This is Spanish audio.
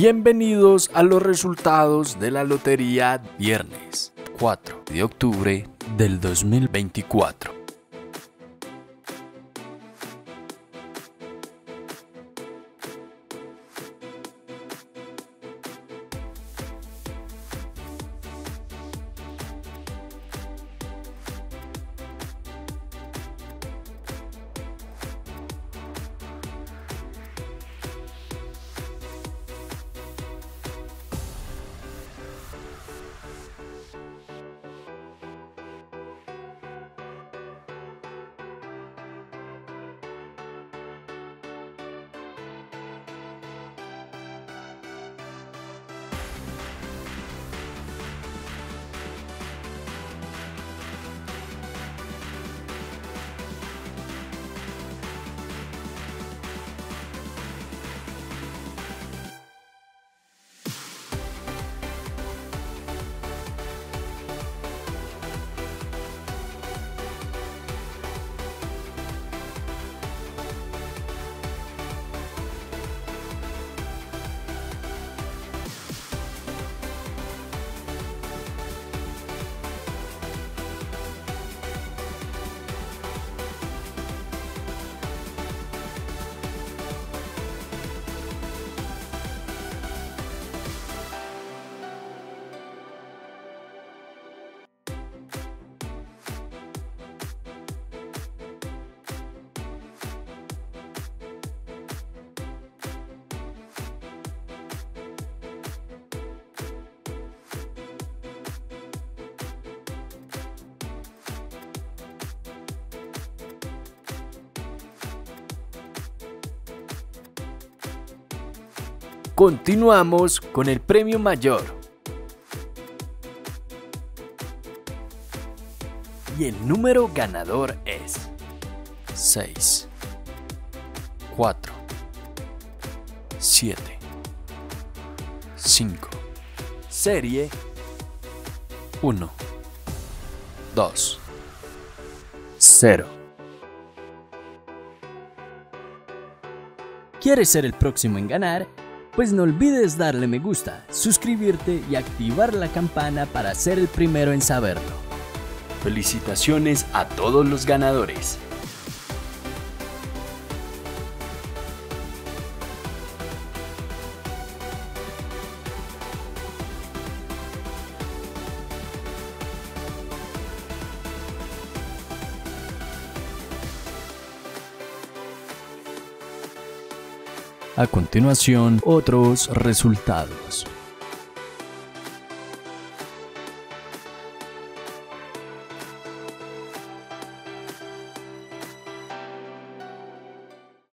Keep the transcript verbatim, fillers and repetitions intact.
Bienvenidos a los resultados de la lotería viernes cuatro de octubre del dos mil veinticuatro. Continuamos con el premio mayor y el número ganador es seis, cuatro, siete, cinco, serie uno, dos, cero. ¿Quieres ser el próximo en ganar? Pues no olvides darle me gusta, suscribirte y activar la campana para ser el primero en saberlo. Felicitaciones a todos los ganadores. A continuación, otros resultados.